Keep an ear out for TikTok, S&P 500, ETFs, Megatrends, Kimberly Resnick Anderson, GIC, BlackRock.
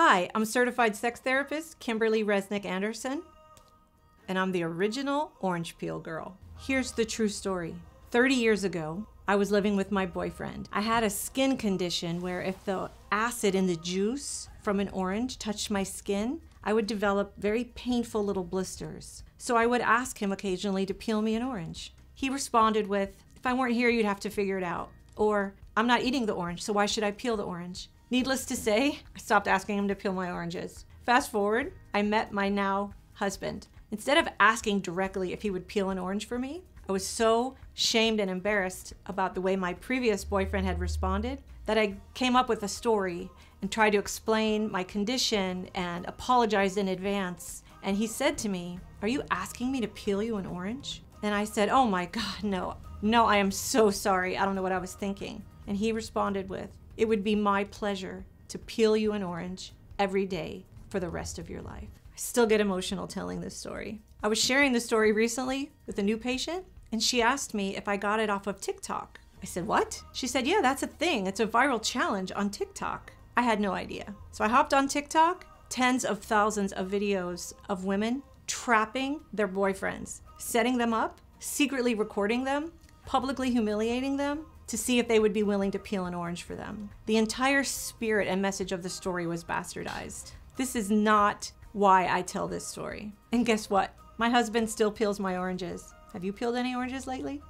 Hi, I'm certified sex therapist Kimberly Resnick Anderson, and I'm the original Orange Peel Girl. Here's the true story. 30 years ago, I was living with my boyfriend. I had a skin condition where if the acid in the juice from an orange touched my skin, I would develop very painful little blisters. So I would ask him occasionally to peel me an orange. He responded with, "If I weren't here, you'd have to figure it out." Or, "I'm not eating the orange, so why should I peel the orange?" Needless to say, I stopped asking him to peel my oranges. Fast forward, I met my now husband. Instead of asking directly if he would peel an orange for me, I was so shamed and embarrassed about the way my previous boyfriend had responded that I came up with a story and tried to explain my condition and apologized in advance. And he said to me, "Are you asking me to peel you an orange?" And I said, "Oh my God, no, I am so sorry. I don't know what I was thinking." And he responded with, "It would be my pleasure to peel you an orange every day for the rest of your life." I still get emotional telling this story. I was sharing the story recently with a new patient, and she asked me if I got it off of TikTok. I said, "What?" She said, "Yeah, that's a thing. It's a viral challenge on TikTok." I had no idea. So I hopped on TikTok, tens of thousands of videos of women trapping their boyfriends, setting them up, secretly recording them, publicly humiliating them to see if they would be willing to peel an orange for them. The entire spirit and message of the story was bastardized. This is not why I tell this story. And guess what? My husband still peels my oranges. Have you peeled any oranges lately?